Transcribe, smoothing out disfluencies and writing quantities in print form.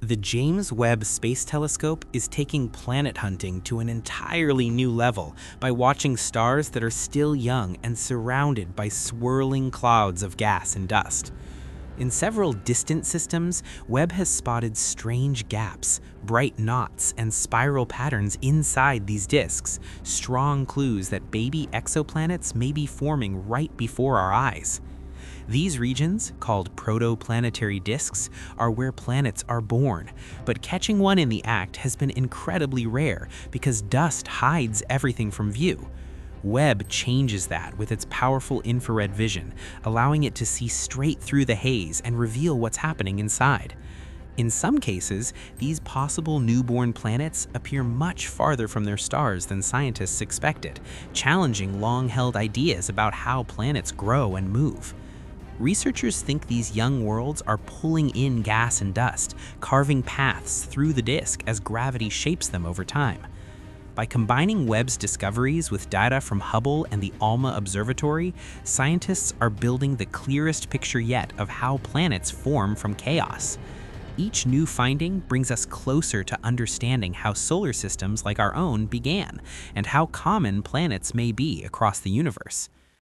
The James Webb Space Telescope is taking planet hunting to an entirely new level by watching stars that are still young and surrounded by swirling clouds of gas and dust. In several distant systems, Webb has spotted strange gaps, bright knots, and spiral patterns inside these disks, strong clues that baby exoplanets may be forming right before our eyes. These regions, called protoplanetary disks, are where planets are born, but catching one in the act has been incredibly rare because dust hides everything from view. Webb changes that with its powerful infrared vision, allowing it to see straight through the haze and reveal what's happening inside. In some cases, these possible newborn planets appear much farther from their stars than scientists expected, challenging long-held ideas about how planets grow and move. Researchers think these young worlds are pulling in gas and dust, carving paths through the disk as gravity shapes them over time. By combining Webb's discoveries with data from Hubble and the ALMA Observatory, scientists are building the clearest picture yet of how planets form from chaos. Each new finding brings us closer to understanding how solar systems like our own began, and how common planets may be across the universe.